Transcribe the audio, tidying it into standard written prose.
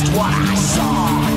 just what I saw.